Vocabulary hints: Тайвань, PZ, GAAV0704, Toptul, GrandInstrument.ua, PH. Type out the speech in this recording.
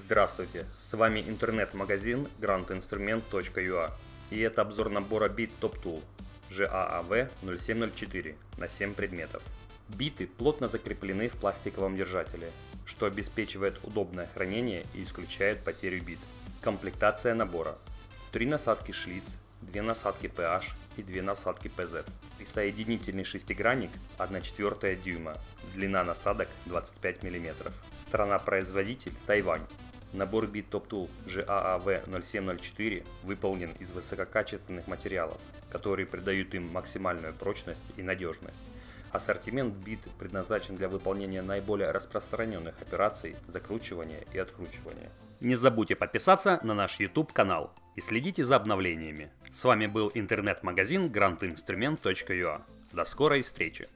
Здравствуйте, с вами интернет-магазин GrandInstrument.ua, и это обзор набора бит Toptul GAAV0704 на 7 предметов. Биты плотно закреплены в пластиковом держателе, что обеспечивает удобное хранение и исключает потерю бит. Комплектация набора: 3 насадки шлиц, 2 насадки PH и 2 насадки PZ. Присоединительный шестигранник 1,4 дюйма, длина насадок 25 мм. Страна-производитель Тайвань. Набор бит Toptul GAAV0704 выполнен из высококачественных материалов, которые придают им максимальную прочность и надежность. Ассортимент бит предназначен для выполнения наиболее распространенных операций закручивания и откручивания. Не забудьте подписаться на наш YouTube канал и следите за обновлениями. С вами был интернет-магазин GrandInstrument.ua. До скорой встречи!